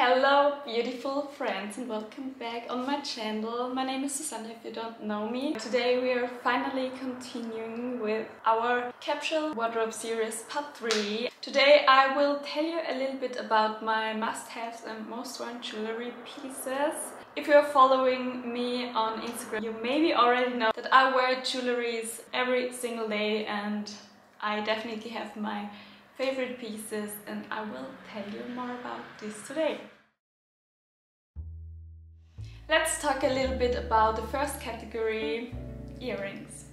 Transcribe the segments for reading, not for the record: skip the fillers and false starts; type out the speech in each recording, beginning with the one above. Hello beautiful friends and welcome back on my channel. My name is Susanna if you don't know me. Today we are finally continuing with our capsule wardrobe series part 3. Today I will tell you a little bit about my must-haves and most worn jewelry pieces. If you're following me on Instagram, you maybe already know that I wear jewelries every single day and I definitely have my favorite pieces, and I will tell you more about this today. Let's talk a little bit about the first category, earrings.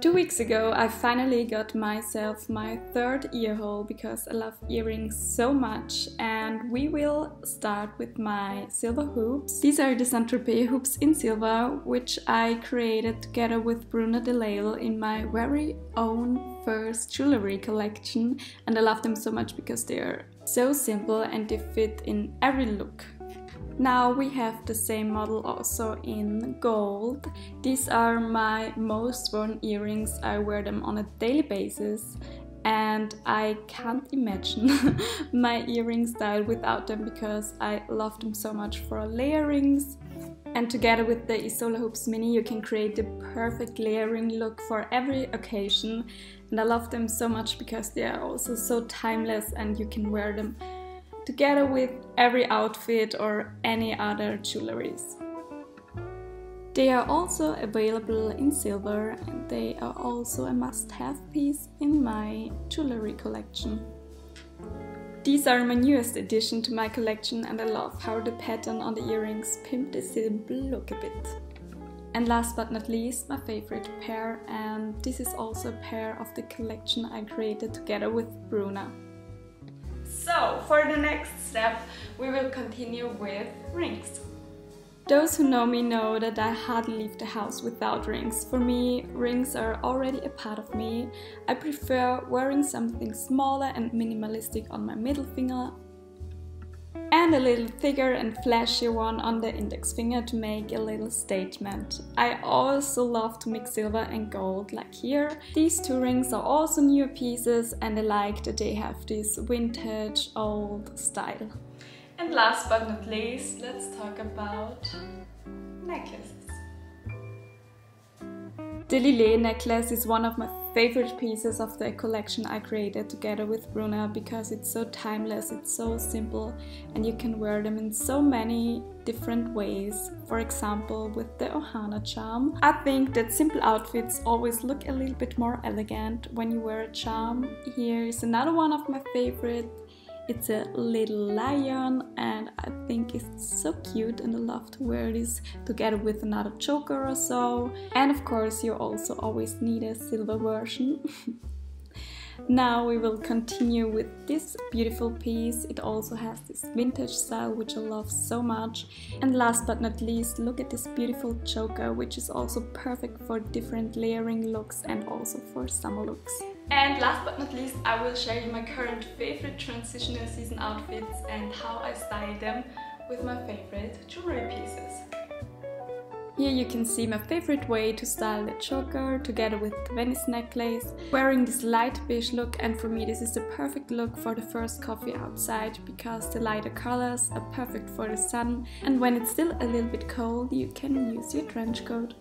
2 weeks ago I finally got myself my third ear hole because I love earrings so much, and we will start with my silver hoops. These are the Saint-Tropez hoops in silver, which I created together with Bruna the Label in my very own first jewelry collection, and I love them so much because they are so simple and they fit in every look. Now we have the same model also in gold. These are my most worn earrings. I wear them on a daily basis and I can't imagine my earring style without them because I love them so much for layerings. And together with the Isola Hoops Mini you can create the perfect layering look for every occasion. And I love them so much because they are also so timeless and you can wear them together with every outfit or any other jewelries. They are also available in silver and they are also a must-have piece in my jewelry collection. These are my newest addition to my collection and I love how the pattern on the earrings pimp the simple look a bit. And last but not least, my favorite pair, and this is also a pair of the collection I created together with Bruna. So, for the next step, we will continue with rings. Those who know me know that I hardly leave the house without rings. For me, rings are already a part of me. I prefer wearing something smaller and minimalistic on my middle finger and a little thicker and flashy one on the index finger to make a little statement. I also love to mix silver and gold, like here. These two rings are also new pieces and I like that they have this vintage old style. And last but not least, let's talk about necklaces. The Lillet necklace is one of my favorite pieces of the collection I created together with Bruna because it's so timeless, it's so simple and you can wear them in so many different ways, for example with the Ohana charm. I think that simple outfits always look a little bit more elegant when you wear a charm. Here is another one of my favorite. It's a little lion and I think it's so cute and I love to wear this together with another choker or so. And of course you also always need a silver version. Now we will continue with this beautiful piece. It also has this vintage style which I love so much. And last but not least, look at this beautiful choker which is also perfect for different layering looks and also for summer looks. And last but not least, I will share you my current favorite transitional season outfits and how I style them with my favorite jewelry pieces. Here you can see my favorite way to style the choker together with the Venice necklace, wearing this light beige look, and for me this is the perfect look for the first coffee outside because the lighter colors are perfect for the sun and when it's still a little bit cold you can use your trench coat.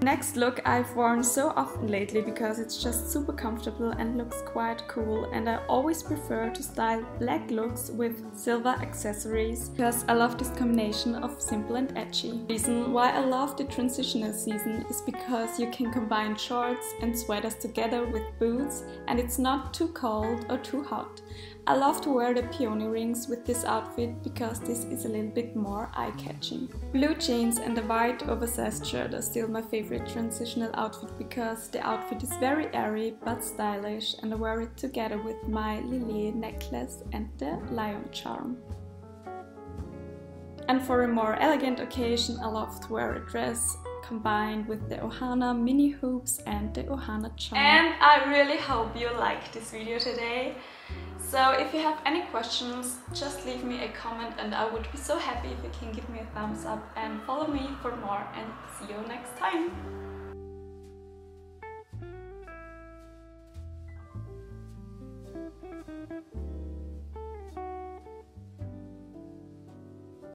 Next look I've worn so often lately because it's just super comfortable and looks quite cool, and I always prefer to style black looks with silver accessories because I love this combination of simple and edgy. The reason why I love the transitional season is because you can combine shorts and sweaters together with boots and it's not too cold or too hot. I love to wear the peony rings with this outfit because this is a little bit more eye-catching. Blue jeans and a white oversized shirt are still my favorite transitional outfit because the outfit is very airy but stylish, and I wear it together with my Lillet necklace and the lion charm. And for a more elegant occasion I love to wear a dress combined with the Ohana mini hoops and the Ohana charm. And I really hope you liked this video today. So if you have any questions, just leave me a comment and I would be so happy if you can give me a thumbs up and follow me for more, and see you next time!